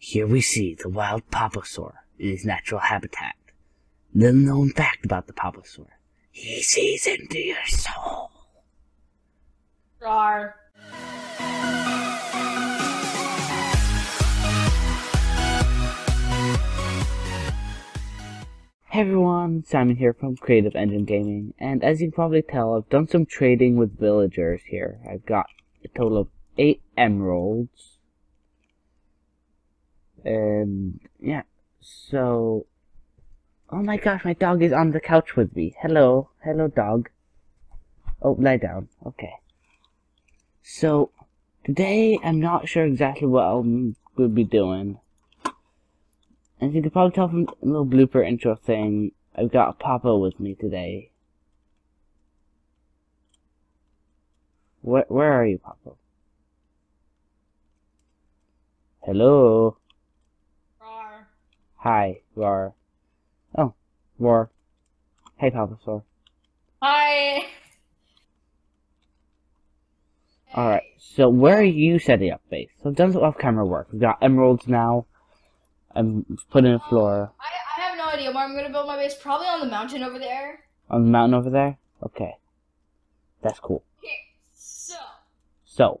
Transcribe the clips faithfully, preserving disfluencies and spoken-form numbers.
Here we see the wild paposaur in his natural habitat. Little known fact about the paposaur. He sees into your soul. Rawr. Hey everyone, Simon here from Creative Engine Gaming, and as you can probably tell, I've done some trading with villagers here. I've got a total of eight emeralds. And yeah, so, oh my gosh, my dog is on the couch with me. Hello, hello dog. Oh, lie down, okay. So, today I'm not sure exactly what I'm going to be doing. As you can probably tell from the little blooper intro thing, I've got Papa with me today. Where, where are you, Papa? Hello? Rawr. Hi, Rawr. Oh, Rawr. Hey, Papasaur. Hi! Alright, so where are you setting up base? So I've done some off-camera work. We've got emeralds now. I'm putting a floor. Uh, I, I have no idea where I'm going to build my base. Probably on the mountain over there. On the mountain over there? Okay. That's cool. Okay, so. So.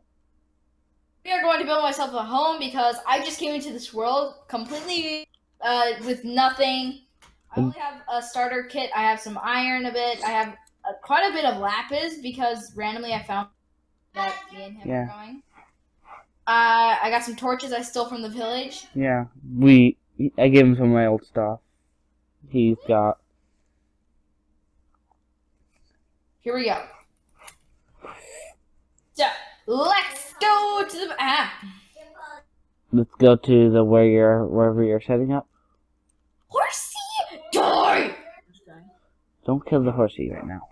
We are going to build myself a home because I just came into this world completely uh, with nothing. I only have a starter kit. I have some iron a bit. I have uh, quite a bit of lapis because randomly I found that me and him yeah. are going. Uh, I got some torches I stole from the village. Yeah, we. I gave him some of my old stuff. He's got. Here we go. So let's go to the. Ah. Let's go to the where you're wherever you're setting up. Horsey, die! Don't kill the horsey right now.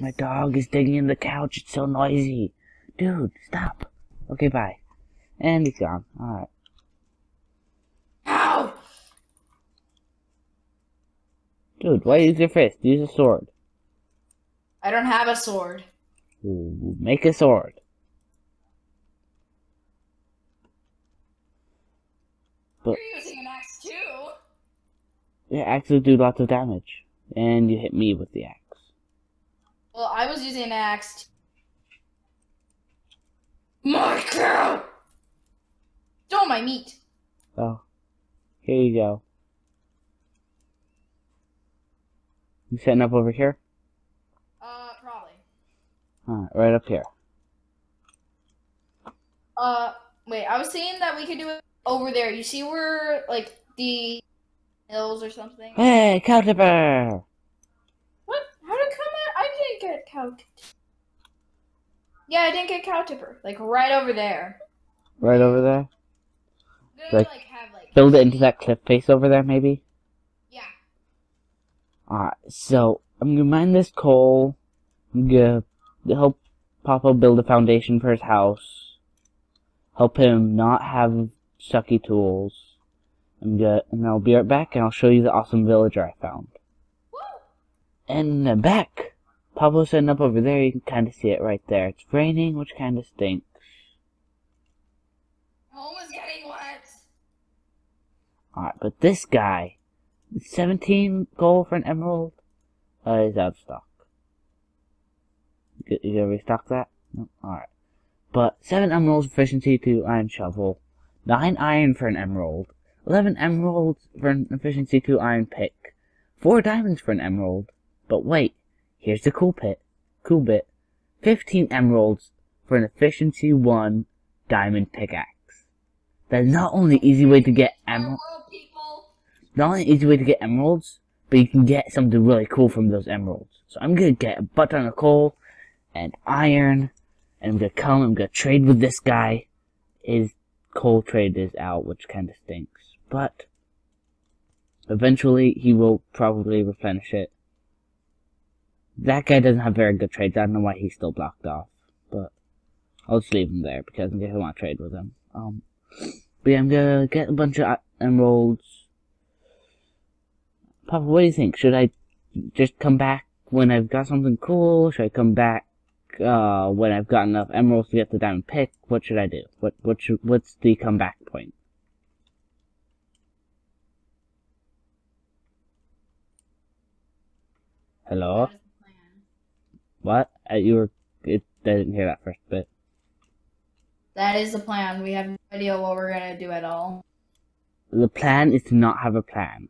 No. My dog is digging in the couch. It's so noisy. Dude, stop. Okay, bye. And he's gone. Alright. Ow! Dude, why use your fist? Use a sword. I don't have a sword. Ooh, make a sword. But you're using an axe too. Yeah, axes do lots of damage. And you hit me with the axe. Well, I was using an axe too. My cow! Stole my meat! Oh. Here you go. You setting up over here? Uh, probably. Alright, right up here. Uh, wait, I was saying that we could do it over there. You see where, like, the hills or something? Hey, cow tipper! What? How did it come out? I didn't get a cow tipper. Yeah, I didn't get cow tipper. Like right over there. Right over there? Gonna, like, like, have, like, build it into that cliff face over there, maybe? Yeah. Alright, so I'm gonna mine this coal. I'm gonna help Papa build a foundation for his house. Help him not have sucky tools. I'm gonna, and I'll be right back and I'll show you the awesome villager I found. Woo! And I'm back! Papo's setting up over there, you can kind of see it right there. It's raining, which kind of stinks. Home is getting wet! Alright, but this guy, seventeen gold for an emerald, uh, is out of stock. You, you gonna restock that? No? Alright. But seven emeralds efficiency to iron shovel, nine iron for an emerald, eleven emeralds for an efficiency to iron pick, four diamonds for an emerald, but wait. Here's the cool pit. Cool bit. fifteen emeralds for an efficiency one diamond pickaxe. That is not only an easy way to get emeralds. Not only an easy way to get emeralds, but you can get something really cool from those emeralds. So I'm gonna get a butt ton of coal and iron, and I'm gonna come. I'm gonna trade with this guy. His coal trade is out, which kind of stinks, but eventually he will probably replenish it. That guy doesn't have very good trades. I don't know why he's still blocked off, but I'll just leave him there because in case I want to trade with him. Um, but yeah, I'm gonna get a bunch of emeralds. Papa, what do you think? Should I just come back when I've got something cool? Should I come back uh, when I've got enough emeralds to get the diamond pick, what should I do? What what should, what's the comeback point? Hello? What? Uh, you were? It, I didn't hear that first bit. That is the plan. We have no idea what we're gonna do at all. The plan is to not have a plan.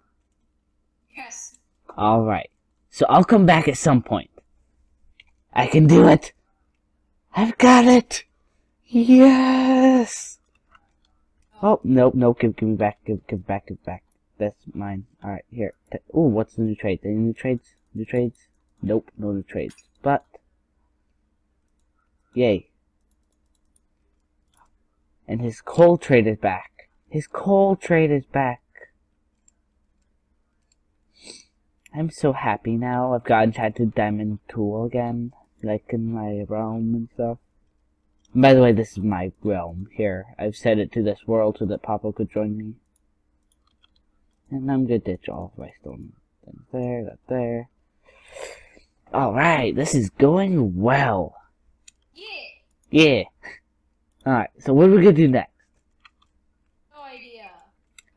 Yes. All right. So I'll come back at some point. I can do it. I've got it. Yes. Oh, nope, nope. Give, give me back. Give, give back. Give back. That's mine. All right, here. Oh, what's the new trade? Any new trades? New trades? Nope, no new trades. But yay. And his coal trade is back. His coal trade is back. I'm so happy now. I've got enchanted diamond tool again. Like in my realm and stuff. And by the way, this is my realm here. I've set it to this world so that Papa could join me. And I'm gonna ditch all of my stone. That's there, that there. Alright, this is going well. Yeah. Yeah. Alright, so what are we gonna do next? No idea.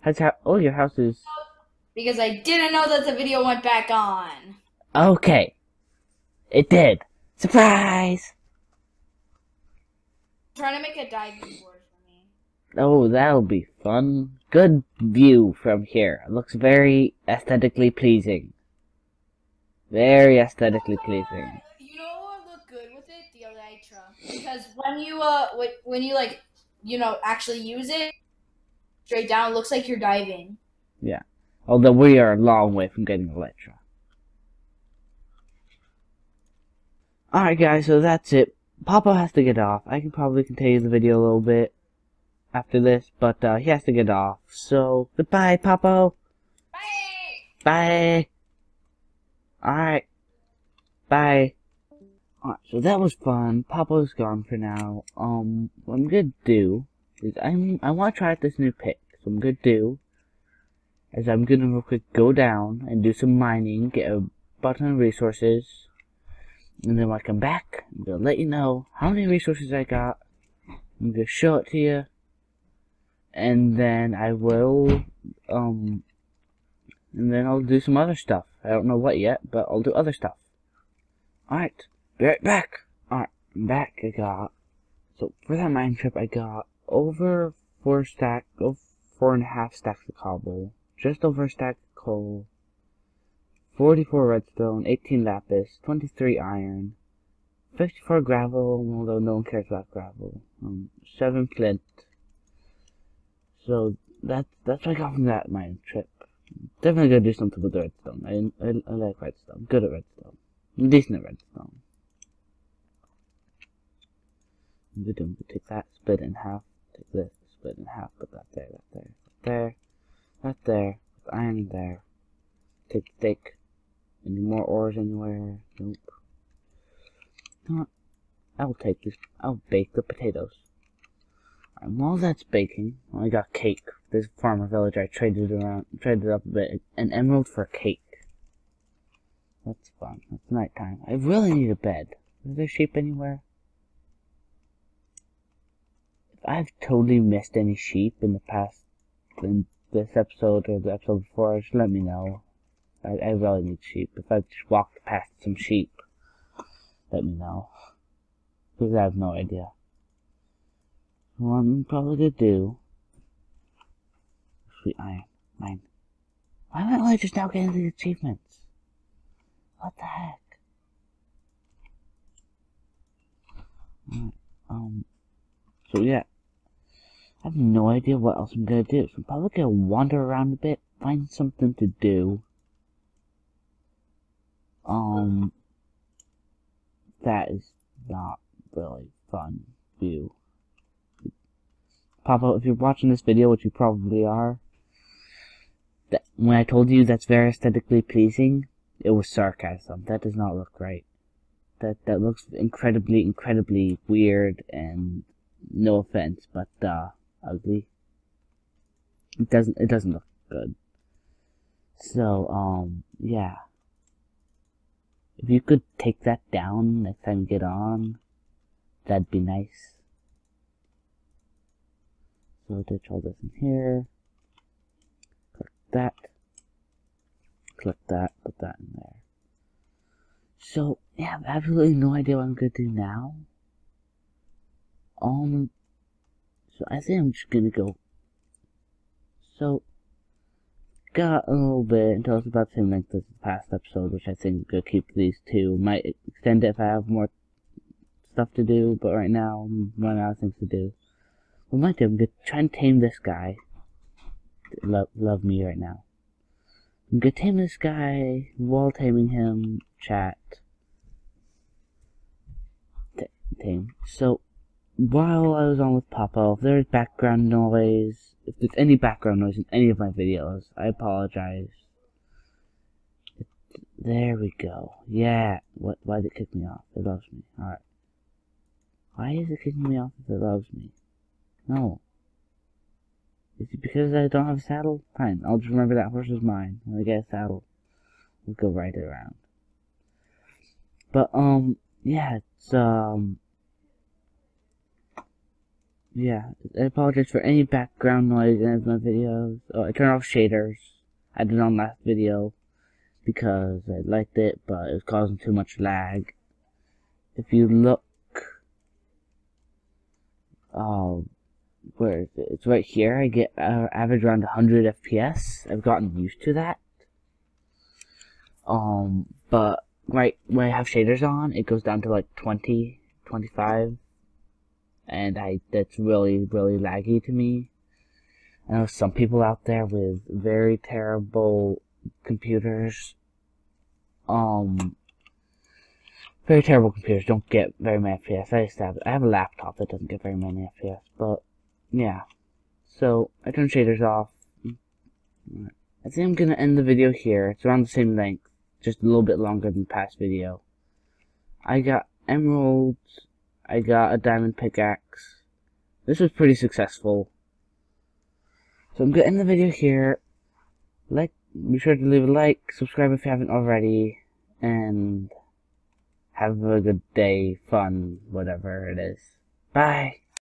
How's how? Oh, your house is. Because I didn't know that the video went back on. Okay. It did. Surprise! I'm trying to make a diving board for me. Oh, that'll be fun. Good view from here. It looks very aesthetically pleasing. Very aesthetically oh, pleasing. Because when you uh when you like you know actually use it straight down, it looks like you're diving. Yeah, although we are a long way from getting Electra. All right, guys, so that's it. Papa has to get off. I can probably continue the video a little bit after this, but uh, he has to get off. So goodbye, Papa. Bye. Bye. All right. Bye. Alright, so that was fun. Papo's gone for now. Um, what I'm gonna do is I'm I want to try out this new pick. So I'm gonna do is I'm gonna real quick go down and do some mining, get a button of resources, and then when I come back, I'm gonna let you know how many resources I got. I'm gonna show it to you, and then I will um, and then I'll do some other stuff. I don't know what yet, but I'll do other stuff. Alright. Be right back! Alright, I'm back. I got. So, for that mine trip, I got over four stack, over four and a half stacks of cobble, just over a stack of coal, forty-four redstone, eighteen lapis, twenty-three iron, fifty-four gravel, although no one cares about gravel, um, seven flint. So, that's, that's what I got from that mine trip. Definitely gonna do something with the redstone. I, I, I like redstone. Good at redstone. Decent at redstone. I'm gonna take that, split it in half, take this, split it in half, put that there, that there, that there, that there, put iron there, take the steak, any more ores anywhere, nope. No, I'll take this, I'll bake the potatoes. Alright, while that's baking, well, I got cake. This farmer village I traded around, traded up a bit, an emerald for cake. That's fun, that's nighttime. I really need a bed. Is there sheep anywhere? I've totally missed any sheep in the past, in this episode or the episode before, just let me know. I, I really need sheep. If I've just walked past some sheep, let me know. Because I have no idea. What I'm probably going to do... Sweet iron. Mine. Why am I only just now getting these achievements? What the heck? Alright, um... So yeah, I have no idea what else I'm gonna do, so I'm probably gonna wander around a bit, find something to do. Um, that is not really fun view. Papa, if you're watching this video, which you probably are, that when I told you that's very aesthetically pleasing, it was sarcasm. That does not look right. That, that looks incredibly, incredibly weird and... No offense, but uh, ugly. It doesn't. It doesn't look good. So um, yeah. If you could take that down next time you get on, that'd be nice. So ditch all this in here. Click that. Click that. Put that in there. So I have absolutely no idea what I'm gonna do now. Um. So I think I'm just gonna go. So got a little bit until it's about the same length as the past episode, which I think is gonna keep these two. Might extend it if I have more stuff to do, but right now I'm running out of things to do. What I might do, I'm gonna try and tame this guy. Love, love me right now. I'm gonna tame this guy while taming him. Chat. T tame. So while I was on with Papa, if there's background noise, if there's any background noise in any of my videos, I apologize. It, there we go. Yeah. What? Why did it kick me off? It loves me. All right. Why is it kicking me off if it loves me? No. Is it because I don't have a saddle? Fine, I'll just remember that horse is mine. When I get a saddle, we'll go right around. But, um, yeah, it's, um, yeah, I apologize for any background noise in any of my videos. Oh, I turned off shaders. I did it on last video because I liked it, but it was causing too much lag. If you look, oh, where is it? It's right here. I get uh, average around one hundred F P S. I've gotten used to that. Um, but right when I have shaders on, it goes down to like twenty, twenty-five, and I that's really really laggy to me. I know some people out there with very terrible computers. Um. Very terrible computers don't get very many F P S. I just have, I have a laptop that doesn't get very many F P S, but yeah. So I turn shaders off. I think I'm gonna end the video here. It's around the same length, just a little bit longer than the past video. I got emeralds. I got a diamond pickaxe. This was pretty successful. So I'm gonna end the video here. Like, be sure to leave a like, subscribe if you haven't already, and have a good day, fun, whatever it is. Bye!